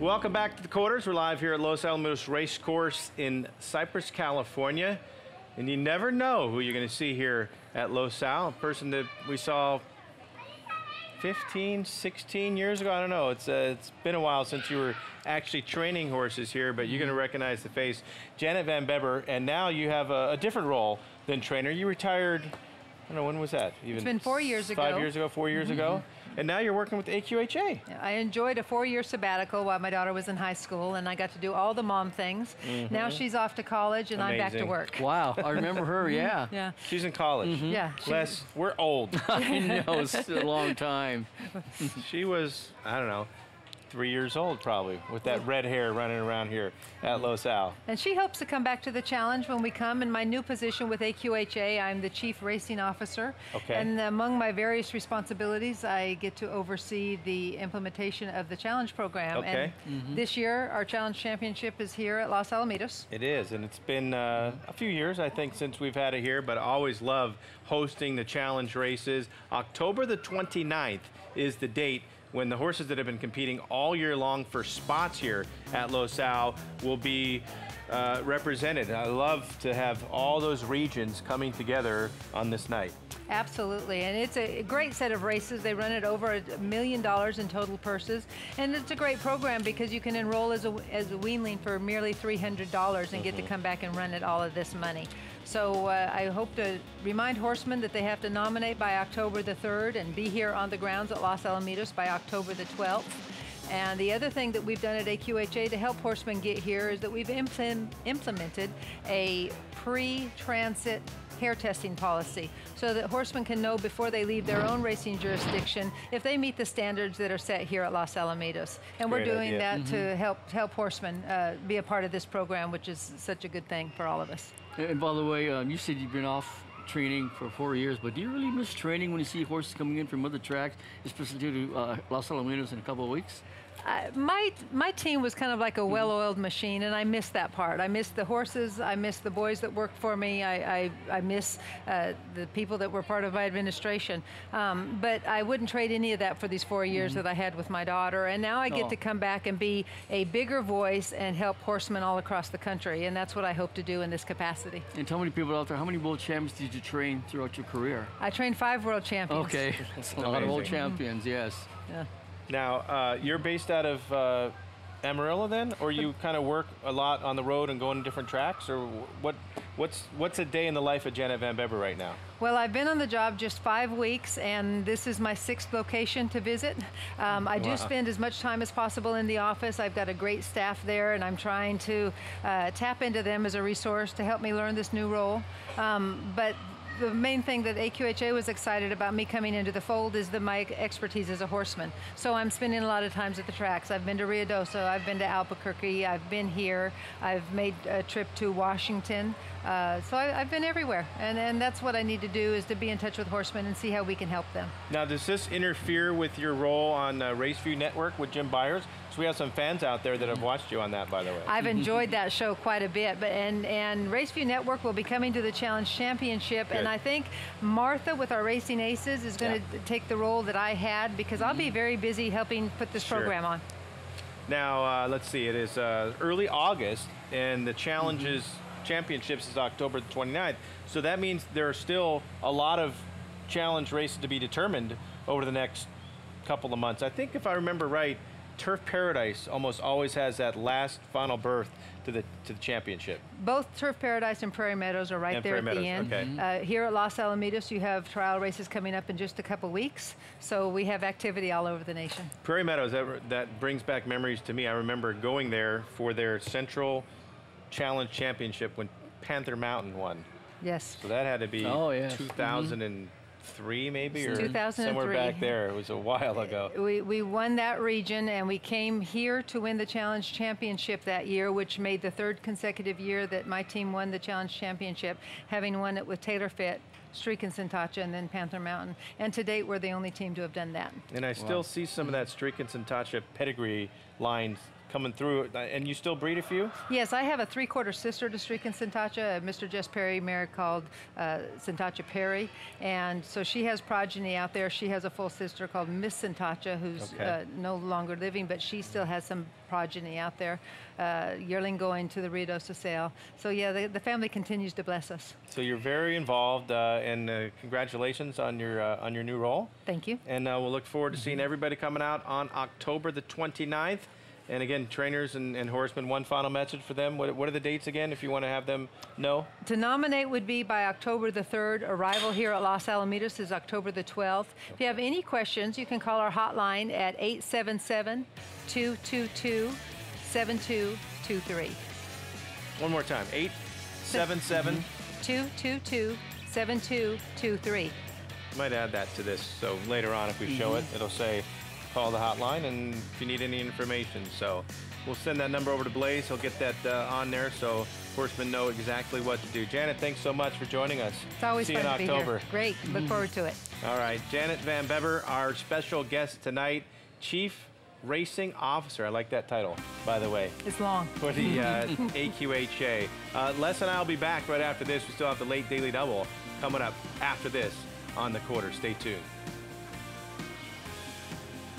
Welcome back to the quarters. We're live here at Los Alamitos Race Course in Cypress, California. And you never know who you're going to see here at Los Al. A person that we saw 15, 16 years ago. I don't know. It's been a while since you were actually training horses here, but you're going to recognize the face. Janet VanBebber, and now you have a different role than trainer. You retired, I don't know, when was that? Even it's been 4 years ago. 5 years ago, 4 years ago. And now you're working with AQHA. I enjoyed a 4-year sabbatical while my daughter was in high school, and I got to do all the mom things. Now she's off to college, and I'm back to work. Wow, I remember her, yeah. She's in college. Yeah. Les, we're old. I know, it's a long time. She was, I don't know, 3 years old probably, with that red hair running around here at Los Al. And she hopes to come back to the challenge when we come. In my new position with AQHA, I'm the Chief Racing Officer. Okay. And among my various responsibilities, I get to oversee the implementation of the challenge program. Okay. And this year, our challenge championship is here at Los Alamitos. It is, and it's been a few years, I think, since we've had it here, but I always love hosting the challenge races. October the 29th is the date when the horses that have been competing all year long for spots here at Los Al will be represented. I love to have all those regions coming together on this night. Absolutely, and it's a great set of races. They run at over $1 million in total purses, and it's a great program because you can enroll as a weanling for merely $300 and get to come back and run at all of this money. So I hope to remind horsemen that they have to nominate by October the 3rd and be here on the grounds at Los Alamitos by October the 12th. And the other thing that we've done at AQHA to help horsemen get here is that we've implemented a pre-transit hair testing policy so that horsemen can know before they leave their own racing jurisdiction if they meet the standards that are set here at Los Alamitos. And we're doing that to help horsemen be a part of this program, which is such a good thing for all of us. And by the way, you said you've been off training for 4 years, but do you really miss training when you see horses coming in from other tracks, especially due to Los Alamitos in a couple of weeks? My team was kind of like a well-oiled machine, and I miss that part. I miss the horses, I miss the boys that worked for me, I miss the people that were part of my administration. But I wouldn't trade any of that for these 4 years that I had with my daughter, and now I get to come back and be a bigger voice and help horsemen all across the country, and that's what I hope to do in this capacity. And tell many people out there, how many world champions did you train throughout your career? I trained 5 world champions. Okay, that's a lot of world champions, yes. Yeah. Now, you're based out of Amarillo then, or you kind of work a lot on the road and going to different tracks, or what's a day in the life of Janet VanBebber right now? Well, I've been on the job just 5 weeks, and this is my 6th location to visit. I do spend as much time as possible in the office. I've got a great staff there, and I'm trying to tap into them as a resource to help me learn this new role. But the main thing that AQHA was excited about me coming into the fold is that my expertise as a horseman. So I'm spending a lot of times at the tracks. I've been to Ruidoso, I've been to Albuquerque, I've been here, I've made a trip to Washington. So I've been everywhere. And that's what I need to do, is to be in touch with horsemen and see how we can help them. Now, does this interfere with your role on RaceView Network with Jim Byers? We have some fans out there that have watched you on that, by the way. I've enjoyed that show quite a bit, but and RaceView Network will be coming to the Challenge Championship, and I think Martha with our Racing Aces is going to take the role that I had, because I'll be very busy helping put this program on. Now, let's see, it is early August, and the Challenges Championships is October the 29th, so that means there are still a lot of Challenge races to be determined over the next couple of months. I think, if I remember right, Turf Paradise almost always has that last final berth to the championship. Both Turf Paradise and Prairie Meadows are right there at the end. Here at Los Alamitos, you have trial races coming up in just a couple weeks, so we have activity all over the nation. Prairie Meadows, that brings back memories to me. I remember going there for their Central Challenge Championship when Panther Mountain won. Yes. So that had to be 2000 and 3 maybe, or 2003. Somewhere back there. It was a while ago. We won that region, and we came here to win the Challenge Championship that year, which made the 3rd consecutive year that my team won the Challenge Championship, having won it with Taylor Fitt Streakin Sentatcha and then Panther Mountain. And to date, we're the only team to have done that. And I still see some of that Streakin Sentatcha pedigree lines coming through, and you still breed a few? Yes, I have a three-quarter sister to Streakin Sentatcha, Mr. Jess Perry, married called Sentatcha Perry, and so she has progeny out there. She has a full sister called Miss Sentatcha, who's no longer living, but she still has some progeny out there. Yearling going to the Ruidoso sale. So yeah, the family continues to bless us. So you're very involved, and congratulations on your new role. Thank you. And we'll look forward to seeing everybody coming out on October the 29th. And again, trainers and horsemen, one final message for them. What are the dates again, if you want to have them know? To nominate would be by October the 3rd. Arrival here at Los Alamitos is October the 12th. If you have any questions, you can call our hotline at 877-222-7223. One more time, 877-222-7223. Might add that to this, so later on if we show it, it'll say, call the hotline and if you need any information. So we'll send that number over to Blaze. He'll get that on there so horsemen know exactly what to do. Janet, thanks so much for joining us. It's always fun to be here. Great. Look forward to it. All right. Janet VanBebber, our special guest tonight, Chief Racing Officer. I like that title, by the way. It's long. For the AQHA. Les and I will be back right after this. We still have the late Daily Double coming up after this on The Quarter. Stay tuned.